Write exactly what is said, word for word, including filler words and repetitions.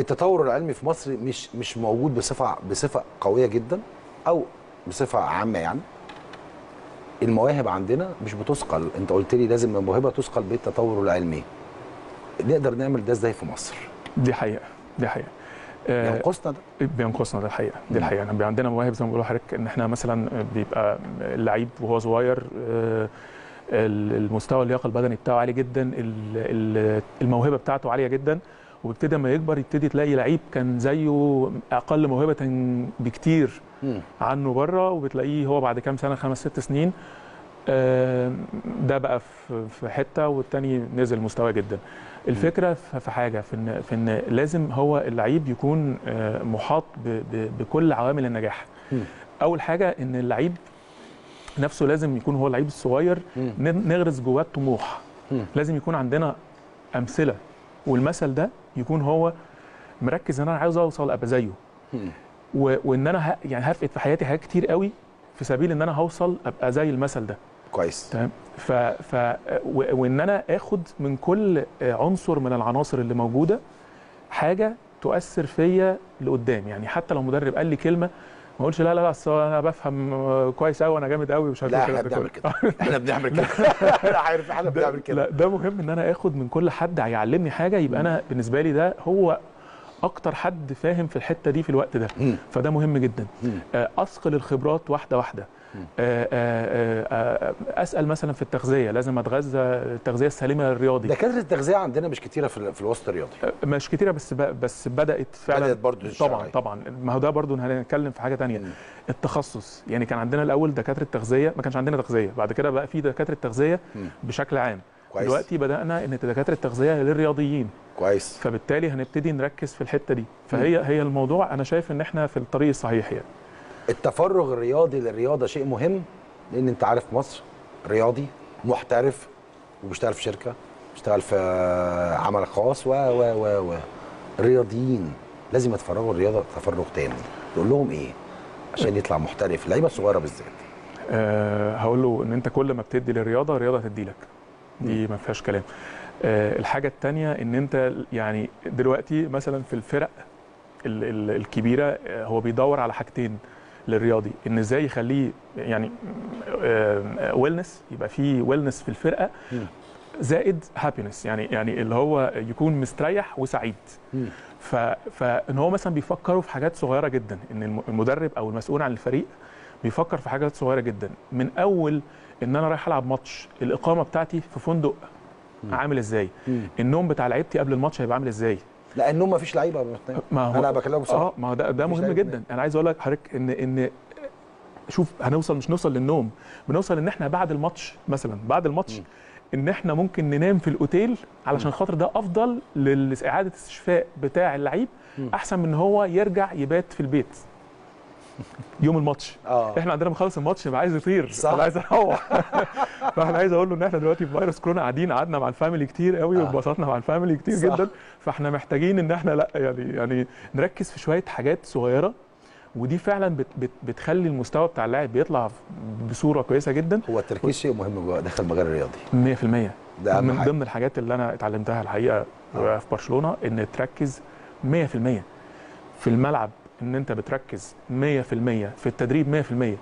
التطور العلمي في مصر مش مش موجود بصفه بصفه قويه جدا او بصفه عامه. يعني المواهب عندنا مش بتثقل. انت قلت لي لازم الموهبه تثقل بالتطور العلمي. نقدر نعمل ده ازاي في مصر؟ دي حقيقه دي حقيقه بينقصنا ده بينقصنا ده الحقيقه دي الحقيقه احنا عندنا مواهب زي ما بيقولوا حضرتك، ان احنا مثلا بيبقى اللعيب وهو صغير المستوى اللياقه البدني بتاعه عالي جدا، الموهبه بتاعته عاليه جدا، وبيبتدي لما يكبر يبتدي تلاقي لعيب كان زيه اقل موهبه بكتير عنه بره، وبتلاقيه هو بعد كام سنه خمس ست سنين ده بقى في حته والتاني نزل مستواه جدا. الفكره في حاجه في ان في ان لازم هو اللعيب يكون محاط بكل عوامل النجاح. اول حاجه ان اللعيب نفسه لازم يكون هو اللعيب الصغير نغرس جواه الطموح. لازم يكون عندنا امثله، والمثل ده يكون هو مركز ان انا عايز اوصل ابقى زيه، وان انا يعني هفقد في حياتي حاجات كتير قوي في سبيل ان انا هوصل ابقى زي المثل ده. كويس، تمام. ف... ف وان انا اخد من كل عنصر من العناصر اللي موجوده حاجه تؤثر فيا لقدام. يعني حتى لو مدرب قال لي كلمه ما اقولش لا لا لا اصل انا بفهم كويس قوي وانا جامد قوي ومش عارف ايه. لا احنا بنعمل كده، احنا بنعمل كده، انا عارف احنا بنعمل كده. لا، ده مهم ان انا اخد من كل حد هيعلمني حاجه، يبقى انا بالنسبه لي ده هو اكتر حد فاهم في الحته دي في الوقت ده. مم. فده مهم جدا. مم. اثقل الخبرات واحده واحده. مم. اسال مثلا في التغذيه، لازم اتغذى التغذيه السليمه للرياضي. دكاتره التغذيه عندنا مش كتيره في, في الوسط الرياضي، مش كتيره، بس بس بدات فعلا، بدات برضو طبعا طبعا. ما هو ده برضو هنتكلم في حاجه ثانيه، التخصص. يعني كان عندنا الاول دكاتره التغذيه، ما كانش عندنا تغذيه، بعد كده بقى في دكاتره التغذيه بشكل عام. كويس. دلوقتي بدأنا ان دكاترة التغذية للرياضيين. كويس. فبالتالي هنبتدي نركز في الحتة دي، فهي م. هي الموضوع انا شايف ان احنا في الطريق الصحيح. يعني التفرغ الرياضي للرياضة شيء مهم، لان انت عارف مصر رياضي محترف وبيشتغل في شركة، بيشتغل في عمل خاص و و و و الرياضيين لازم يتفرغوا الرياضة تفرغ تاني. تقول لهم ايه عشان يطلع محترف، اللعيبة الصغيرة بالذات؟ أه هقول له ان انت كل ما بتدي للرياضة الرياضة هتدي لك، دي ما فيهاش كلام. أه الحاجه الثانيه ان انت يعني دلوقتي مثلا في الفرق ال ال الكبيره هو بيدور على حاجتين للرياضي، ان ازاي يخليه يعني أه ويلنس، يبقى في ويلنس في الفرقه، زائد هابينس، يعني يعني اللي هو يكون مستريح وسعيد. فان هو مثلا بيفكروا في حاجات صغيره جدا، ان المدرب او المسؤول عن الفريق بيفكر في حاجات صغيره جدا، من اول ان انا رايح العب ماتش، الاقامه بتاعتي في فندق عامل ازاي، مم. النوم بتاع لعيبتي قبل الماتش هيبقى عامل ازاي. لا، النوم مفيش لعيبه، انا بكلمك بصراحه. اه ما هو ده, ده مهم جدا. مني. انا عايز اقول لك حضرتك ان ان شوف، هنوصل مش نوصل للنوم، بنوصل ان احنا بعد الماتش مثلا، بعد الماتش مم. ان احنا ممكن ننام في الاوتيل علشان خاطر ده افضل لاعاده الاستشفاء بتاع اللعيب، احسن من ان هو يرجع يبات في البيت يوم الماتش. آه. احنا عندنا مخلص الماتش يبقى عايز يطير، انا عايز اروح. فاحنا عايز اقول له ان احنا دلوقتي في فيروس كورونا قاعدين قعدنا مع الفاميلي كتير قوي. آه. واتبسطنا مع الفاميلي كتير. صح. جدا. فاحنا محتاجين ان احنا لا يعني يعني نركز في شويه حاجات صغيره، ودي فعلا بت بت بتخلي المستوى بتاع اللاعب بيطلع بصوره كويسه جدا. هو التركيز شيء مهم جوه داخل المجال الرياضي مية في المية. ده من ضمن الحاجات اللي انا اتعلمتها الحقيقه. آه. في برشلونه ان تركز مية في المية في الملعب، ان انت بتركز مية في المية في التدريب، مية في المية